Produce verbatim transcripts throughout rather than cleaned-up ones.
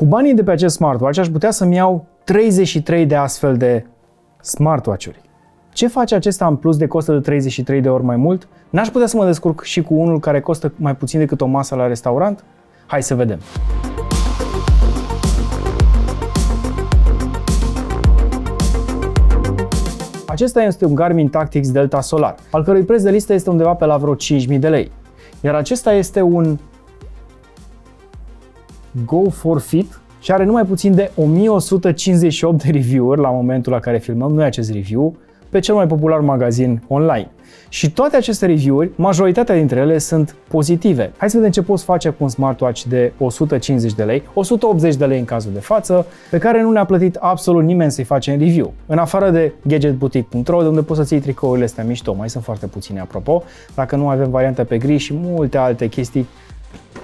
Cu banii de pe acest smartwatch aș putea să-mi iau treizeci și trei de astfel de smartwatch-uri. Ce face acesta în plus de costă de treizeci și trei de ori mai mult? N-aș putea să mă descurc și cu unul care costă mai puțin decât o masă la restaurant? Hai să vedem! Acesta este un Garmin Tactix Delta Solar, al cărui preț de listă este undeva pe la vreo cinci mii de lei. Iar acesta este un Go for Fit și are numai puțin de o mie o sută cincizeci și opt de review-uri la momentul la care filmăm noi acest review pe cel mai popular magazin online. Și toate aceste review-uri, majoritatea dintre ele sunt pozitive. Hai să vedem ce poți face cu un smartwatch de o sută cincizeci de lei, o sută optzeci de lei în cazul de față, pe care nu ne-a plătit absolut nimeni să-i facem review. În afară de gadgetboutique punct ro, de unde poți să-ți iei tricourile astea mișto, mai sunt foarte puține apropo, dacă nu avem variante pe gri și multe alte chestii,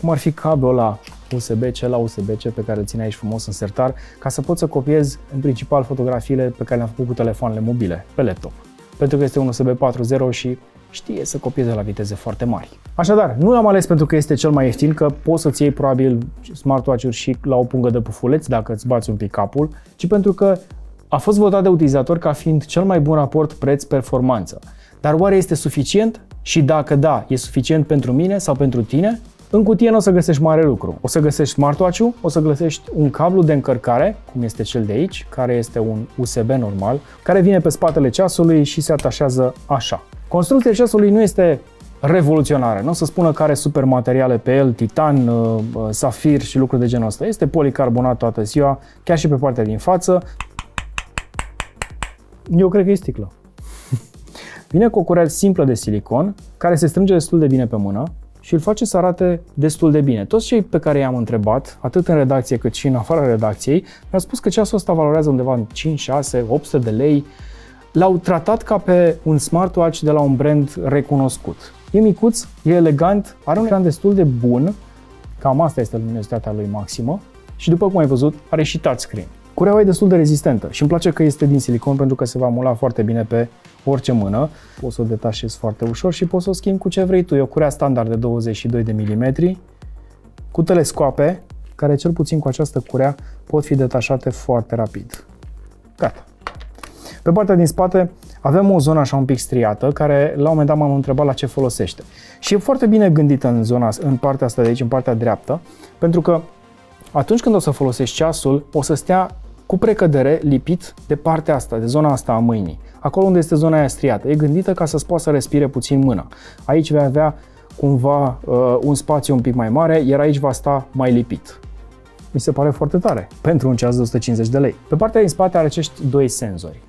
cum ar fi cablul ăla U S B-C la U S B-C pe care îl ține aici frumos în sertar, ca să pot să copiez în principal fotografiile pe care le-am făcut cu telefoanele mobile, pe laptop. Pentru că este un U S B patru punct zero și știe să copieze la viteze foarte mari. Așadar, nu l-am ales pentru că este cel mai ieftin, că poți să-ți iei probabil smartwatch-uri și la o pungă de pufuleți dacă îți bați un pic capul, ci pentru că a fost votat de utilizator ca fiind cel mai bun raport preț-performanță. Dar oare este suficient? Și dacă da, e suficient pentru mine sau pentru tine? În cutie nu o să găsești mare lucru. O să găsești smartwatch-ul, o să găsești un cablu de încărcare, cum este cel de aici, care este un U S B normal, care vine pe spatele ceasului și se atașează așa. Construcția ceasului nu este revoluționară, nu o să spună că are super materiale pe el, titan, safir și lucruri de genul ăsta. Este policarbonat toată ziua, chiar și pe partea din față. Eu cred că e sticlă. Vine cu o curea simplă de silicon, care se strânge destul de bine pe mână, și îl face să arate destul de bine. Toți cei pe care i-am întrebat, atât în redacție cât și în afara redacției, mi-au spus că ceasul ăsta valorează undeva în cinci, șase, opt sute de lei. L-au tratat ca pe un smartwatch de la un brand recunoscut. E micuț, e elegant, are un ecran destul de bun, cam asta este luminozitatea lui maximă, și după cum ai văzut, are și touchscreen. Cureaua e destul de rezistentă și îmi place că este din silicon pentru că se va mula foarte bine pe orice mână. Poți să o detașezi foarte ușor și poți să o schimbi cu ce vrei tu. E o curea standard de douăzeci și doi de milimetri cu telescoape, care cel puțin cu această curea pot fi detașate foarte rapid. Gata. Pe partea din spate avem o zonă așa un pic striată, care la un moment dat m-am întrebat la ce folosește. Și e foarte bine gândită în zona, în partea asta de aici, în partea dreaptă, pentru că atunci când o să folosești ceasul, o să stea cu precădere lipit de partea asta, de zona asta a mâinii, acolo unde este zona aia striată. E gândită ca să-ți poată să respire puțin mâna. Aici vei avea cumva uh, un spațiu un pic mai mare, iar aici va sta mai lipit. Mi se pare foarte tare pentru un ceas de o sută cincizeci de lei. Pe partea din spate are acești doi senzori,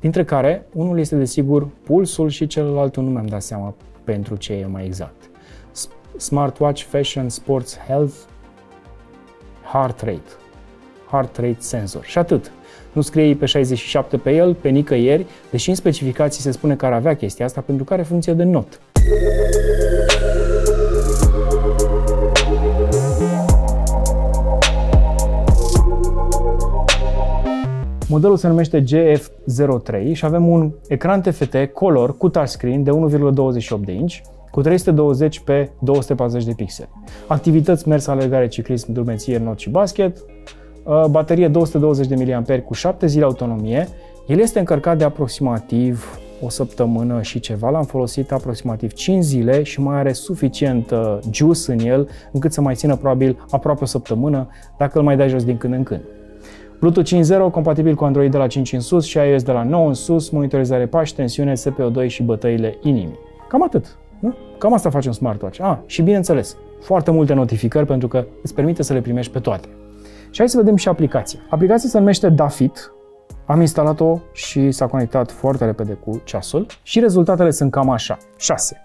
dintre care unul este desigur pulsul și celălalt nu mi-am dat seama pentru ce e mai exact. Smartwatch, Fashion, Sports, Health, Heart Rate. Heart Rate sensor. Și atât. Nu scrie I P șaizeci și șapte pe el, pe nicăieri, deși în specificații se spune că ar avea chestia asta pentru că are funcție de not. Modelul se numește G F zero trei și avem un ecran T F T color cu touchscreen de unu virgulă douăzeci și opt de inch, cu trei sute douăzeci pe două sute patruzeci de pixeli. Activități, mers, alergare, ciclism, drumeție, not și basket. Baterie două sute douăzeci de mAh cu șapte zile autonomie. El este încărcat de aproximativ o săptămână și ceva. L-am folosit aproximativ cinci zile și mai are suficient juice în el încât să mai țină probabil aproape o săptămână dacă îl mai dai jos din când în când. Bluetooth cinci punct zero, compatibil cu Android de la cinci în sus și iOS de la nouă în sus, monitorizare pași, tensiune, S P O doi și bătăile inimii. Cam atât. Nu? Cam asta face un smartwatch. Ah, și bineînțeles, foarte multe notificări pentru că îți permite să le primești pe toate. Și hai să vedem și aplicația. Aplicația se numește DAFIT. Am instalat-o și s-a conectat foarte repede cu ceasul și rezultatele sunt cam așa. șase.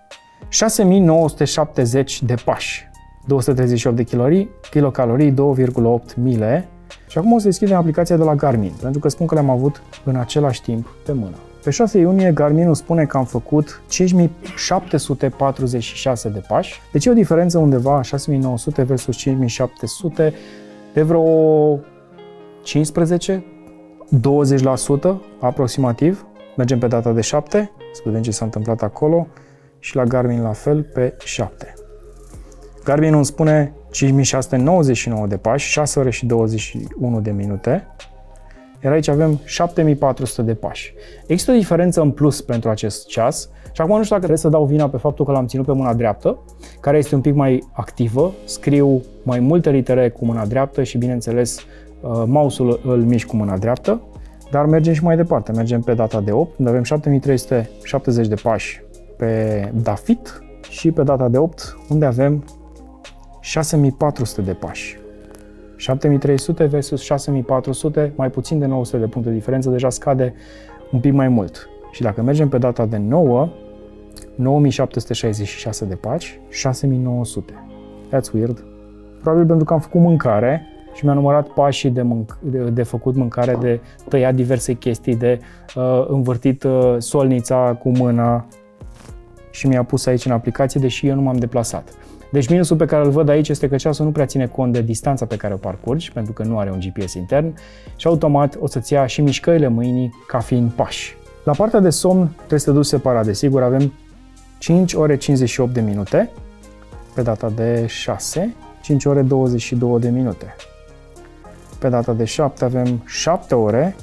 șase mii nouă sute șaptezeci de pași, două sute treizeci și opt de calorii, kilocalorii, două virgulă opt mile. Și acum o să deschidem aplicația de la Garmin, pentru că spun că le-am avut în același timp pe mână. Pe șase iunie, Garmin spune că am făcut cinci mii șapte sute patruzeci și șase de pași, deci e o diferență undeva șase mii nouă sute versus cinci mii șapte sute, de vreo cincisprezece douăzeci la sută aproximativ. Mergem pe data de șapte, să vedem ce s-a întâmplat acolo și la Garmin la fel pe șapte. Garmin îmi spune cinci mii șase sute nouăzeci și nouă de pași, șase ore și douăzeci și unu de minute. Iar aici avem șapte mii patru sute de pași. Există o diferență în plus pentru acest ceas și acum nu știu dacă trebuie să dau vina pe faptul că l-am ținut pe mâna dreaptă, care este un pic mai activă, scriu mai multe litere cu mâna dreaptă și, bineînțeles, mouse-ul îl mișc cu mâna dreaptă, dar mergem și mai departe. Mergem pe data de opt, unde avem șapte mii trei sute șaptezeci de pași pe DAFIT și pe data de opt, unde avem șase mii patru sute de pași. șapte mii trei sute versus șase mii patru sute, mai puțin de nouă sute de puncte de diferență, deja scade un pic mai mult. Și dacă mergem pe data de nouă, nouă mii șapte sute șaizeci și șase de pași, șase mii nouă sute. That's weird. Probabil pentru că am făcut mâncare și mi-a numărat pașii de, de, de făcut mâncare, de tăiat diverse chestii, de uh, învârtit uh, solnița cu mâna și mi-a pus aici în aplicație, deși eu nu m-am deplasat. Deci minusul pe care îl văd aici este că ceasul nu prea ține cont de distanța pe care o parcurgi, pentru că nu are un G P S intern și automat o să-ți ia și mișcările mâinii ca fiind pași. La partea de somn trebuie să te duci separat, desigur, avem cinci ore cincizeci și opt de minute pe data de șase, cinci ore douăzeci și două de minute. Pe data de șapte avem șapte ore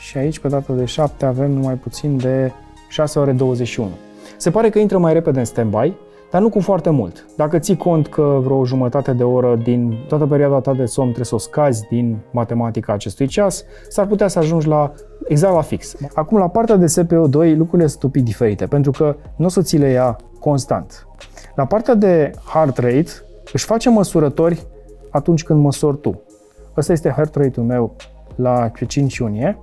și aici pe data de șapte avem numai puțin de șase ore douăzeci și unu. Se pare că intră mai repede în standby, dar nu cu foarte mult. Dacă ții cont că vreo jumătate de oră din toată perioada ta de somn trebuie să o scazi din matematica acestui ceas, s-ar putea să ajungi la exact la fix. Acum, la partea de S P O doi, lucrurile sunt un pic diferite, pentru că nu o să ți le ia constant. La partea de heart rate, își face măsurători atunci când măsori tu. Ăsta este heart rate-ul meu la cinci iunie,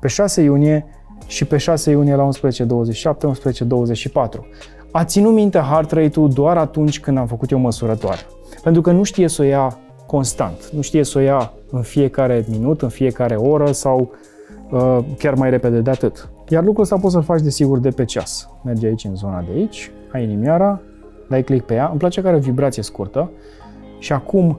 pe șase iunie și pe șase iunie la unsprezece douăzeci și șapte, unsprezece douăzeci și patru. A ținut minte heart rate-ul doar atunci când am făcut eu măsurătoare, pentru că nu știe să o ia constant, nu știe să o ia în fiecare minut, în fiecare oră sau uh, chiar mai repede de atât. Iar lucrul ăsta poți să-l faci desigur de pe ceas. Mergi aici în zona de aici, ai inimioara, dai click pe ea, îmi place că are o vibrație scurtă și acum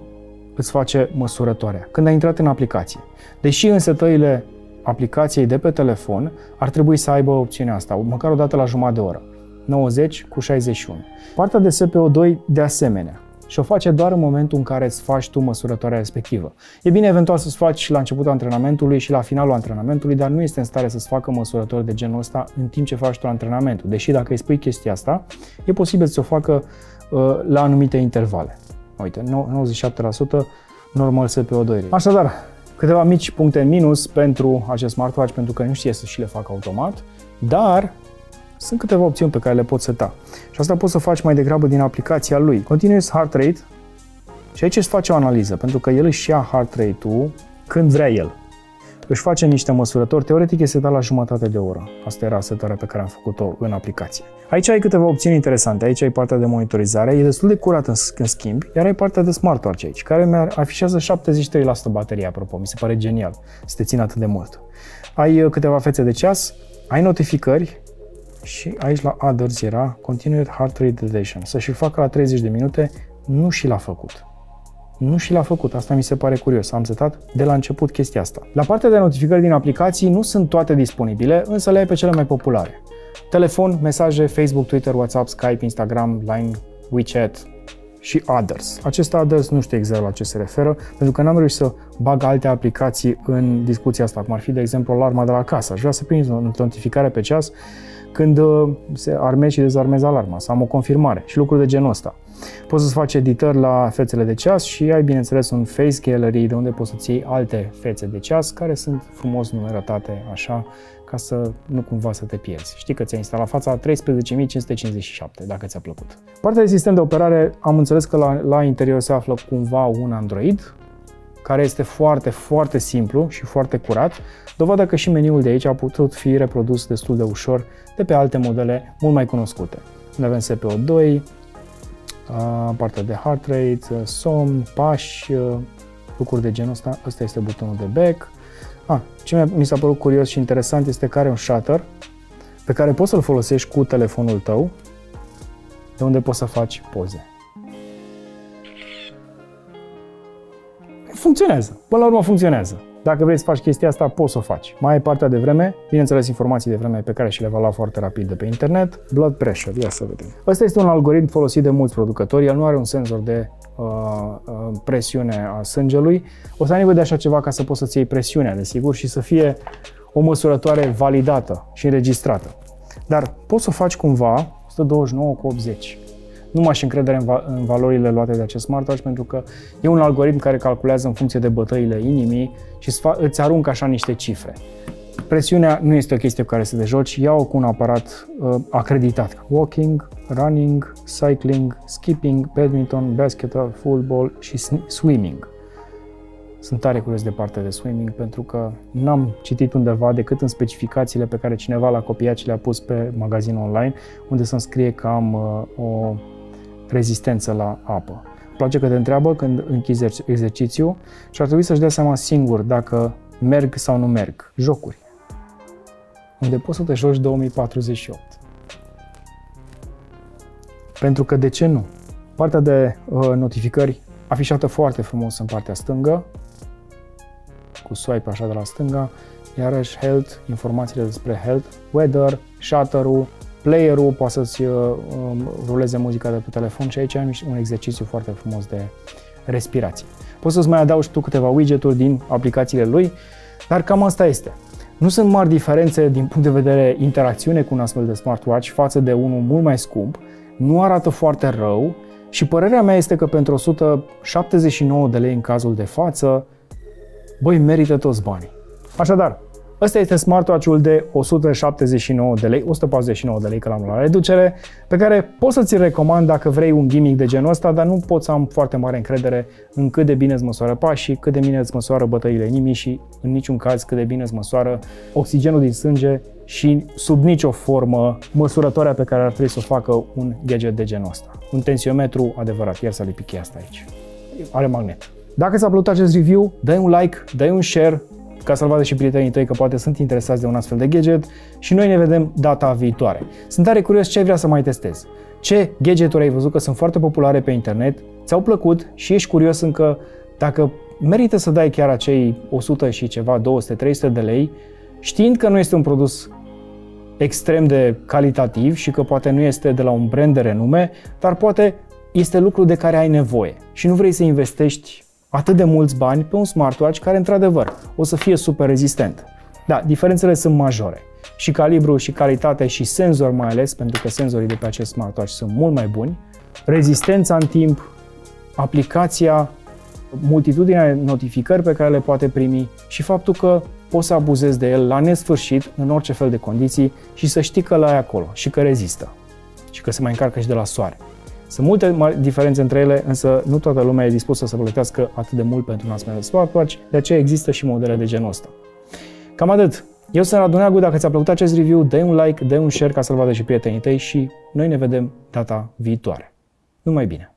îți face măsurătoarea, când ai intrat în aplicație. Deși în setările aplicației de pe telefon ar trebui să aibă opțiunea asta, măcar o dată la jumătate de oră. nouăzeci cu șaizeci și unu. Partea de S P O doi de asemenea și o face doar în momentul în care îți faci tu măsurătoarea respectivă. E bine eventual să-ți faci la începutul antrenamentului și la finalul antrenamentului, dar nu este în stare să-ți facă măsurători de genul ăsta în timp ce faci tu antrenamentul. Deși dacă îi spui chestia asta, e posibil să o facă uh, la anumite intervale. Uite, nouăzeci și șapte la sută normal S P O doi. Așadar, câteva mici puncte în minus pentru acest smartwatch, pentru că nu știe să și le facă automat, dar sunt câteva opțiuni pe care le poți seta și asta poți să faci mai degrabă din aplicația lui. Continuous heart rate și aici îți face o analiză, pentru că el își ia heart rate-ul când vrea el. Își face niște măsurători, teoretic este dat la jumătate de oră. Asta era setarea pe care am făcut-o în aplicație. Aici ai câteva opțiuni interesante, aici ai partea de monitorizare, e destul de curat în schimb, iar ai partea de smartwatch aici, care mi-afișează șaptezeci și trei la sută baterie, apropo, mi se pare genial să te țin atât de mult. Ai câteva fețe de ceas, ai notificări, și aici la Others era Continued Heart Rate Detection, să și-l facă la treizeci de minute, nu și l-a făcut. Nu și l-a făcut, asta mi se pare curios, am setat de la început chestia asta. La partea de notificări din aplicații nu sunt toate disponibile, însă le ai pe cele mai populare. Telefon, mesaje, Facebook, Twitter, WhatsApp, Skype, Instagram, Line, WeChat și Others. Acest Others nu știu exact la ce se referă, pentru că n-am reușit să bag alte aplicații în discuția asta, cum ar fi, de exemplu, alarma de la casă. Aș vrea să prind o notificare pe ceas când se armezi și dezarmezi alarma, să am o confirmare și lucruri de genul ăsta. Poți să-ți faci editări la fețele de ceas și ai, bineînțeles, un face gallery de unde poți să-ți iei alte fețe de ceas care sunt frumos numerate așa, ca să nu cumva să te pierzi. Știi că ți-ai instalat fața treisprezece mii cinci sute cincizeci și șapte, dacă ți-a plăcut. Partea de sistem de operare, am înțeles că la, la interior se află cumva un Android, care este foarte, foarte simplu și foarte curat. Dovadă că și meniul de aici a putut fi reprodus destul de ușor de pe alte modele mult mai cunoscute. Ne avem S P O doi, partea de heart rate, somn, pași, lucruri de genul ăsta. Ăsta este butonul de back. Ah, ce mi s-a părut curios și interesant este că are un shutter pe care poți să-l folosești cu telefonul tău, de unde poți să faci poze. Funcționează, până la urmă funcționează. Dacă vrei să faci chestia asta, poți să o faci. Mai ai partea de vreme, bineînțeles informații de vreme pe care și le va lua foarte rapid de pe internet. Blood pressure, ia să vedem. Ăsta este un algoritm folosit de mulți producători, el nu are un senzor de uh, presiune a sângelui. O să ai nevoie de așa ceva ca să poți să-ți iei presiunea, desigur, și să fie o măsurătoare validată și înregistrată. Dar poți să o faci cumva o sută douăzeci și nouă cu optzeci. Nu m-aș încredere în, va în valorile luate de acest smartwatch, pentru că e un algoritm care calculează în funcție de bătăile inimii și îți aruncă așa niște cifre. Presiunea nu este o chestie cu care să te joci, ia-o cu un aparat uh, acreditat. Walking, running, cycling, skipping, badminton, basketball, football și swimming. Sunt tare curios de partea de swimming, pentru că n-am citit undeva decât în specificațiile pe care cineva l-a copiat și le-a pus pe magazin online, unde să-mi scrie că am uh, o rezistență la apă. Îmi place că te întreabă când închizi exercițiu și ar trebui să-și dea seama singur dacă merg sau nu merg. Jocuri, unde poți să te joci două mii patruzeci și opt. Pentru că de ce nu? Partea de uh, notificări afișată foarte frumos în partea stângă, cu swipe așa de la stânga, iarăși health, informațiile despre health, weather, shutter-ul, player-ul, poate să-ți uh, ruleze muzica de pe telefon și aici am un exercițiu foarte frumos de respirație. Poți să-ți mai adaugi tu câteva widget-uri din aplicațiile lui, dar cam asta este. Nu sunt mari diferențe din punct de vedere interacțiune cu un astfel de smartwatch față de unul mult mai scump, nu arată foarte rău și părerea mea este că pentru o sută șaptezeci și nouă de lei în cazul de față, băi, merită toți banii. Așadar, ăsta este smartwatch-ul de o sută șaptezeci și nouă de lei, o sută patruzeci și nouă de lei că l-am la reducere, pe care pot să-ți recomand dacă vrei un gimmick de genul ăsta, dar nu pot să am foarte mare încredere în cât de bine îți măsoară pașii, cât de bine îți măsoară bătăile inimii și în niciun caz cât de bine îți măsoară oxigenul din sânge și sub nicio formă măsurătoarea pe care ar trebui să o facă un gadget de genul ăsta. Un tensiometru adevărat, iar s-a lipit cheia asta aici. Are magnet. Dacă ți-a plăcut acest review, dai un like, dai un share, ca să-l vadă și prietenii tăi că poate sunt interesați de un astfel de gadget și noi ne vedem data viitoare. Sunt tare curios ce ai vrea să mai testez. Ce gadgeturi ai văzut că sunt foarte populare pe internet, ți-au plăcut și ești curios încă dacă merită să dai chiar acei o sută și ceva, două sute, trei sute de lei, știind că nu este un produs extrem de calitativ și că poate nu este de la un brand de renume, dar poate este lucru de care ai nevoie și nu vrei să investești atât de mulți bani pe un smartwatch care, într-adevăr, o să fie super rezistent. Da, diferențele sunt majore. Și calibru, și calitate, și senzor mai ales, pentru că senzorii de pe acest smartwatch sunt mult mai buni. Rezistența în timp, aplicația, multitudinea notificări pe care le poate primi și faptul că poți să abuzezi de el la nesfârșit, în orice fel de condiții, și să știi că l-ai acolo și că rezistă. Și că se mai încarcă și de la soare. Sunt multe mari diferențe între ele, însă nu toată lumea e dispusă să plătească atât de mult pentru un astfel de smartwatch, de aceea există și modele de genul ăsta. Cam atât. Eu sunt Radu Neagu, dacă ți-a plăcut acest review, dă un like, dă un share ca să-l vadă și prietenii tăi și noi ne vedem data viitoare. Numai bine!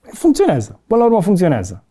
Funcționează! Până la urmă funcționează!